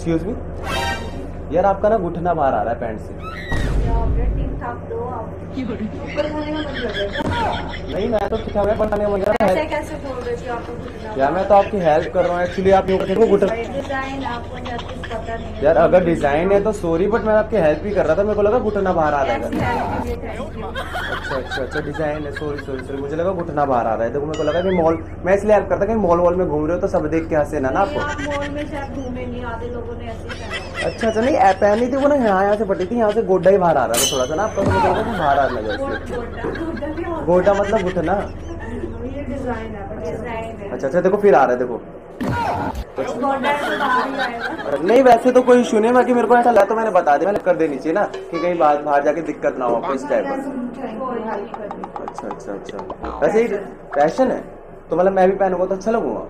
Excuse me यार, आपका ना घुटना बाहर आ रहा है पैंट से। नहीं मैं तो यार मैं तो आपकी हेल्प कर रहा हूँ एक्चुअली। आप यार अगर डिजाइन है तो सॉरी, बट मैं आपकी हेल्प ही कर रहा था। मेरे को लगा घुटना बाहर आ रहा है। अच्छा अच्छा अच्छा डिजाइन है, सॉरी सॉरी सॉरी, मुझे लगा घुटना बाहर आ रहा है। देखो मेरे को लगा कि मॉल, मैं इसलिए हेल्प करता कि मॉल वॉल में घूम रहे हो तो सब देख के हंसे ना आपको। मॉल में शायद घूमे नहीं, आधे लोगों ने ऐसे। अच्छा अच्छा, नहीं पहनी थी वो ना, यहाँ यहाँ से पटी थी, यहाँ से गोड्डा ही बाहर आ रहा था थोड़ा सा ना आपका, बाहर आ रहा। गोड्डा मतलब घुटना। अच्छा अच्छा देखो फिर आ रहा है, देखो नहीं वैसे तो कोई इशू नहीं, बाकी मेरे को ऐसा लगा तो मैंने बता दिया, मैंने कर देनी चाहिए ना कि कहीं बात बाहर जाके दिक्कत ना हो आपको इस टाइप पर। अच्छा अच्छा अच्छा, वैसे ही फैशन है तो मतलब मैं भी पहनूंगा तो अच्छा लगूंगा,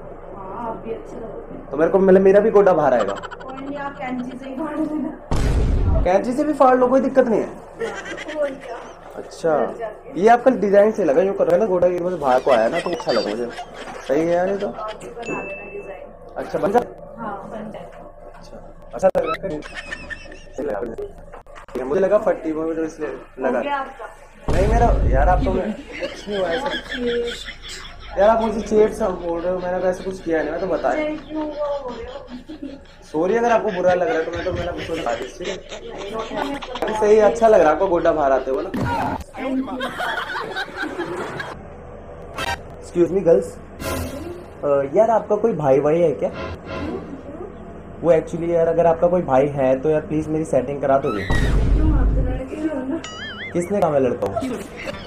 तो मेरे को मतलब मेरा भी गोडा बाहर आएगा। कैंची से भी फाड़ लो, कोई दिक्कत नहीं है। अच्छा ये आपका डिजाइन से लगा, यूँ कर रहे हैं ना गोडा की बाहर को आया ना तो अच्छा लगा मुझे। सही है यार ये तो। अच्छा बन जाए। अच्छा लगा, मुझे लगा फटी वो तो इसलिए लगा। नहीं मेरा यार आप तो कुछ नहीं हुआ ऐसा। यार आप मुझे चेप्स बोल रहे हो, मैंने ऐसा कुछ किया नहीं, मैं तो बताया। सॉरी अगर आपको बुरा लग रहा है तो मैं तो मेरा कुछ बता दी। सही अच्छा लग रहा है आपको गोड्डा बाहर आते हो ना। एक्सक्यूज मी गर्ल्स, यार आपका कोई भाई वाई है क्या? वो एक्चुअली यार अगर आपका कोई भाई है तो यार प्लीज मेरी सेटिंग करा दोगे। किसने कहा मैं लड़का हूँ?